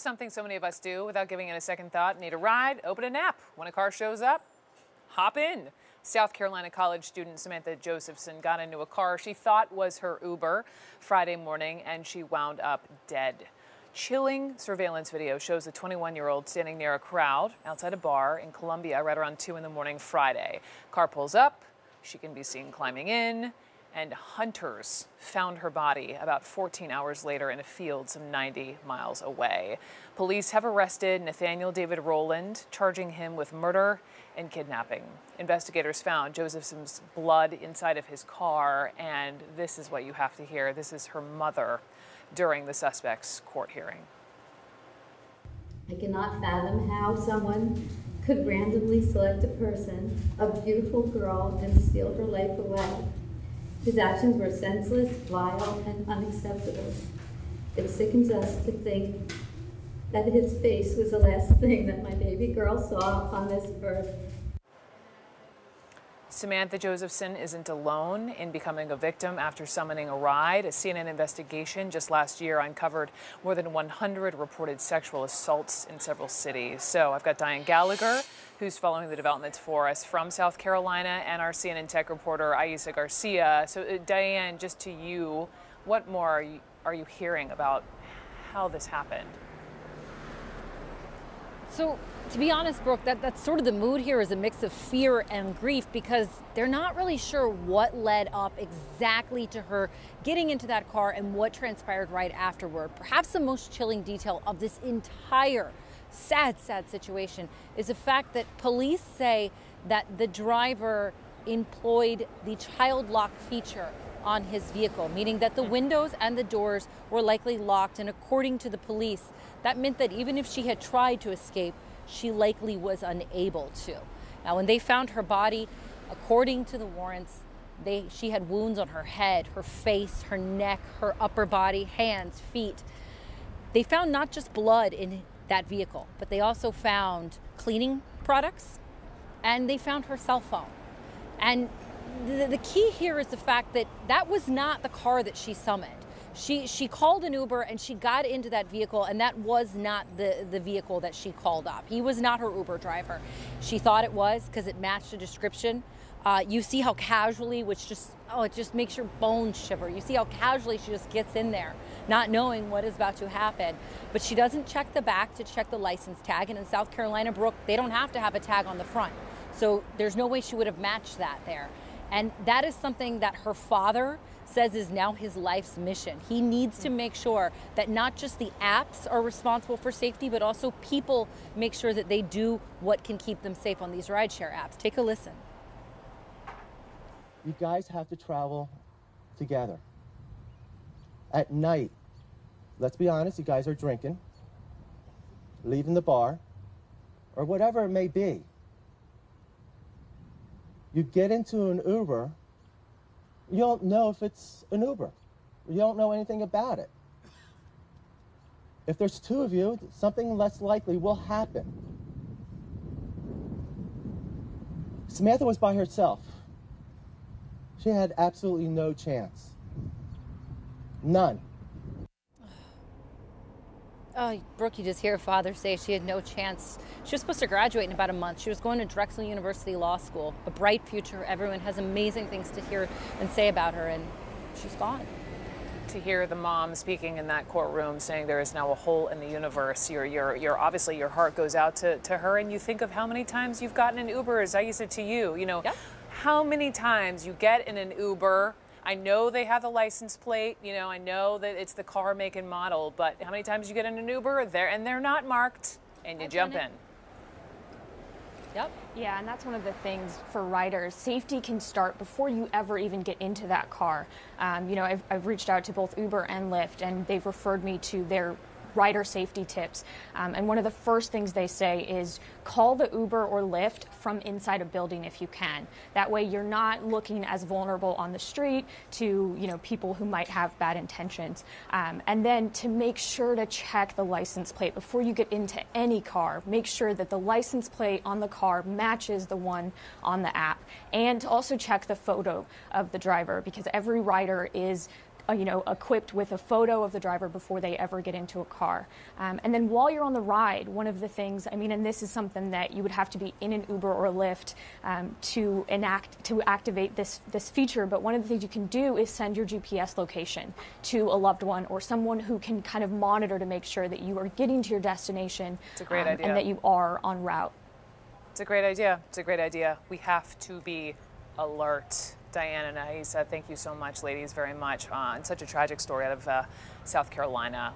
something so many of us do without giving it a second thought. Need a ride? Open an app. When a car shows up, hop in. South Carolina college student Samantha Josephson got into a car she thought was her Uber Friday morning, and she wound up dead. Chilling surveillance video shows the 21-year-old standing near a crowd outside a bar in Columbia right around 2 in the morning Friday. Car pulls up. She can be seen climbing in, and hunters found her body about 14 hours later in a field some 90 miles away. Police have arrested Nathaniel David Rowland, charging him with murder and kidnapping. Investigators found Josephson's blood inside of his car, and this is what you have to hear. This is her mother during the suspect's court hearing. I cannot fathom how someone could randomly select a person, a beautiful girl, and steal her life away. His actions were senseless, vile, and unacceptable. It sickens us to think that his face was the last thing that my baby girl saw on this earth. Samantha Josephson isn't alone in becoming a victim after summoning a ride. A CNN investigation just last year uncovered more than 100 reported sexual assaults in several cities. So I've got Diane Gallagher, who's following the developments for us from South Carolina, and our CNN tech reporter, Ayesha Garcia. So Diane, just to you, what more are you hearing about how this happened? So, to be honest, Brooke, that's sort of the mood here, is a mix of fear and grief, because they're not really sure what led up exactly to her getting into that car and what transpired right afterward. Perhaps the most chilling detail of this entire sad situation is the fact that police say that the driver employed the child lock feature on his vehicle, meaning that the windows and the doors were likely locked, and according to the police, that meant that even if she had tried to escape, she likely was unable to. Now, when they found her body, according to the warrants, she had wounds on her head, her face, her neck, her upper body, hands, feet. They found not just blood in that vehicle, but they also found cleaning products, and they found her cell phone. And the key here is the fact that that was not the car that she summoned. She called an Uber and she got into that vehicle, and that was not the vehicle that she called up. He was not her Uber driver. She thought it was because it matched the description. You see how casually, which just, oh, it just makes your bones shiver. You see how casually she just gets in there, not knowing what is about to happen. But she doesn't check the back to check the license tag. And in South Carolina, Brooke, they don't have to have a tag on the front. So there's no way she would have matched that there. And that is something that her father says is now his life's mission. He needs to make sure that not just the apps are responsible for safety, but also people make sure that they do what can keep them safe on these rideshare apps. Take a listen. You guys have to travel together. At night, let's be honest, you guys are drinking, leaving the bar, or whatever it may be. You get into an Uber, you don't know if it's an Uber. You don't know anything about it. If there's two of you, something less likely will happen. Samantha was by herself. She had absolutely no chance. None. Oh, Brooke, you just hear father say she had no chance. She was supposed to graduate in about a month. She was going to Drexel University Law School, a bright future. Everyone has amazing things to hear and say about her, and she's gone. To hear the mom speaking in that courtroom, saying there is now a hole in the universe, you're obviously, your heart goes out to her, and you think of how many times you've gotten an Uber, as Ayesha, to you. You know, yeah. How many times you get in an Uber. I know they have the license plate, you know, I know that it's the car, make, and model, but how many times you get in an Uber and they're not marked, and you jump in. Yep. Yeah, and that's one of the things for riders. Safety can start before you ever even get into that car. You know, I've reached out to both Uber and Lyft, and they've referred me to their rider safety tips, and one of the first things they say is call the Uber or Lyft from inside a building if you can. That way you're not looking as vulnerable on the street to, you know, people who might have bad intentions. And then to make sure to check the license plate before you get into any car. Make sure that the license plate on the car matches the one on the app, and to also check the photo of the driver, because every rider is equipped with a photo of the driver before they ever get into a car. And then while you're on the ride, one of the things, I mean, and this is something that you would have to be in an Uber or Lyft to activate this feature, but one of the things you can do is send your GPS location to a loved one or someone who can kind of monitor to make sure that you are getting to your destination. It's a great idea. And that you are en route. It's a great idea. It's a great idea. We have to be alert. Diane and Ayesha, thank you so much, ladies, very much. It's such a tragic story out of South Carolina.